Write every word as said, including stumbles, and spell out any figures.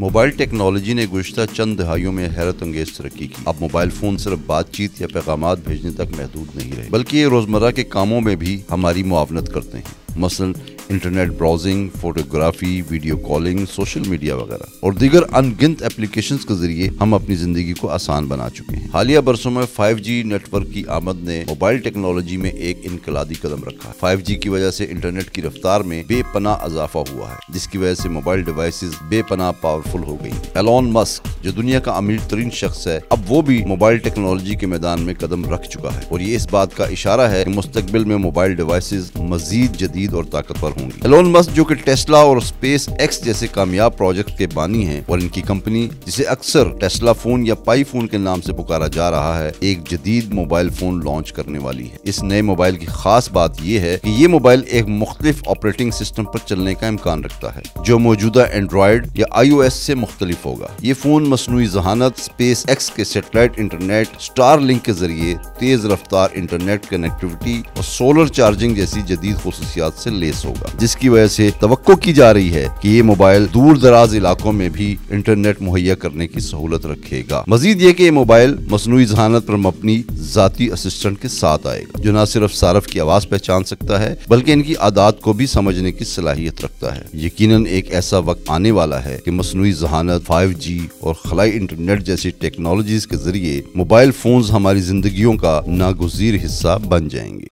Mobile technology ने गुज़श्ता चंद दहाइयों में हैरत अंगेज तरक्की की। अब मोबाइल फ़ोन सिर्फ बातचीत या पैगामात भेजने तक महदूद नहीं रहे, बल्कि ये रोज़मर्रा के कामों में भी हमारी मुआवनत करते हैं। मसलन internet browsing, photography, video calling, social media वगैरह और दीगर अनगिनत एप्लीकेशंस के जरिए हम अपनी जिंदगी को आसान बना चुके हैं। हालिया बरसों में फाइव जी नेटवर्क की आमद ने मोबाइल टेक्नोलॉजी में एक इनकलाबी कदम रखा। फाइव जी की वजह से इंटरनेट की रफ्तार में बेपनाह इजाफा हुआ है, जिसकी वजह से मोबाइल डिवाइसेज बेपनाह पावरफुल हो गयी। एलॉन मस्क जो दुनिया का अमीर तरीन शख्स है, अब वो भी मोबाइल टेक्नोलॉजी के मैदान में कदम रख चुका है और ये इस बात का इशारा है कि मुस्तकबिल में मोबाइल डिवाइसेज मजीद जदीद और ताकतवर। एलोन मस्क जो कि टेस्ला और स्पेस एक्स जैसे कामयाब प्रोजेक्ट के बानी हैं और इनकी कंपनी जिसे अक्सर टेस्ला फोन या पाई फोन के नाम से पुकारा जा रहा है, एक जदीद मोबाइल फोन लॉन्च करने वाली है। इस नए मोबाइल की खास बात यह है कि ये मोबाइल एक मुख्तलिफ ऑपरेटिंग सिस्टम पर चलने का इम्कान रखता है जो मौजूदा एंड्रॉयड या आई ओ एस से मुख्तलिफ होगा। ये फोन मसनूई जहानत, स्पेस एक्स के सेटेलाइट इंटरनेट, स्टार लिंक के जरिए तेज रफ्तार इंटरनेट कनेक्टिविटी और सोलर चार्जिंग जैसी जदीद खसूसियात से लैस होगा, जिसकी वजह से तवक्को की जा रही है कि ये मोबाइल दूर दराज इलाकों में भी इंटरनेट मुहैया करने की सहूलत रखेगा। मजीद ये कि ये मोबाइल मसनूई जहानत पर मबनी जाती असिस्टेंट के साथ आएगा जो न सिर्फ सारफ की आवाज़ पहचान सकता है बल्कि इनकी आदत को भी समझने की सलाहियत रखता है। यकीनन एक ऐसा वक्त आने वाला है कि मसनूई जहानत, फाइव जी और खलाई इंटरनेट जैसी टेक्नोलॉजीज के जरिए मोबाइल फोन हमारी जिंदगियों का नागुज़ीर हिस्सा बन जाएंगे।